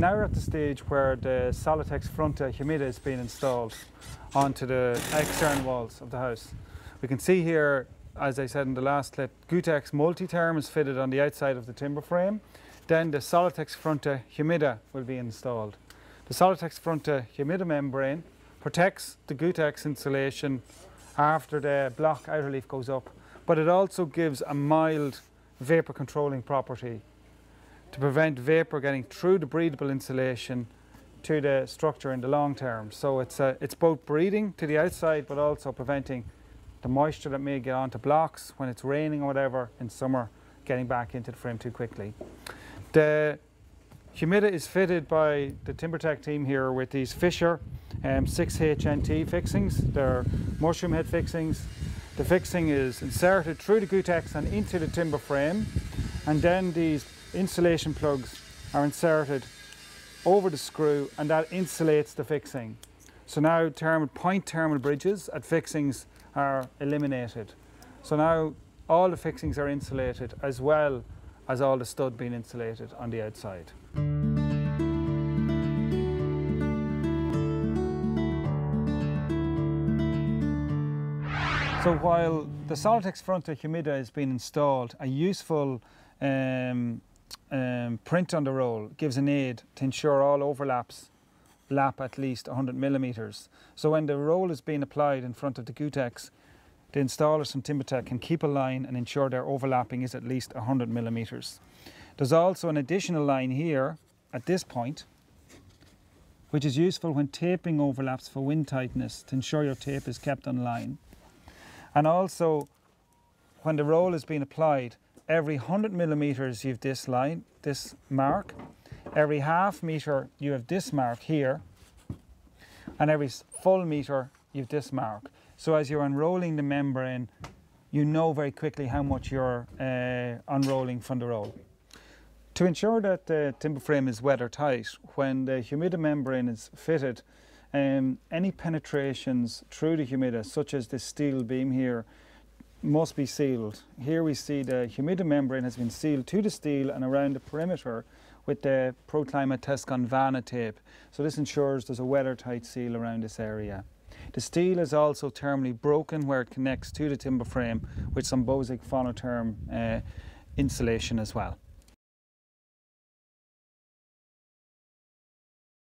Now we're at the stage where the Solitex Fronta Humida is being installed onto the external walls of the house. We can see here, as I said in the last clip, Gutex Multi-Therm is fitted on the outside of the timber frame. Then the Solitex Fronta Humida will be installed. The Solitex Fronta Humida membrane protects the Gutex insulation after the block outer leaf goes up, but it also gives a mild vapor controlling property to prevent vapor getting through the breathable insulation to the structure in the long term. So it's both breathing to the outside, but also preventing the moisture that may get onto blocks when it's raining or whatever in summer getting back into the frame too quickly. The Humida is fitted by the TimberTech team here with these Fischer 6HNT fixings. They're mushroom head fixings. The fixing is inserted through the Gutex and into the timber frame, and then these insulation plugs are inserted over the screw, and that insulates the fixing. So now point thermal bridges at fixings are eliminated. So now all the fixings are insulated, as well as all the stud being insulated on the outside. So while the Solitex Fronta Humida has been installed, a useful print on the roll gives an aid to ensure all overlaps lap at least 100 millimeters. So when the roll is being applied in front of the Gutex, the installers from TimberTech can keep a line and ensure their overlapping is at least 100 millimeters. There's also an additional line here at this point, which is useful when taping overlaps for wind tightness to ensure your tape is kept on line. And also, when the roll is being applied, every 100 millimeters you have this line, this mark. Every half meter you have this mark here, and every full meter you have this mark. So as you're unrolling the membrane, you know very quickly how much you're unrolling from the roll. To ensure that the timber frame is weather tight, when the Humida membrane is fitted, any penetrations through the Humida, such as this steel beam here, must be sealed. Here we see the Humida membrane has been sealed to the steel and around the perimeter with the Pro Clima TESCON VANA tape. So this ensures there's a weather-tight seal around this area. The steel is also thermally broken where it connects to the timber frame with some Bosig Fonoterm insulation as well.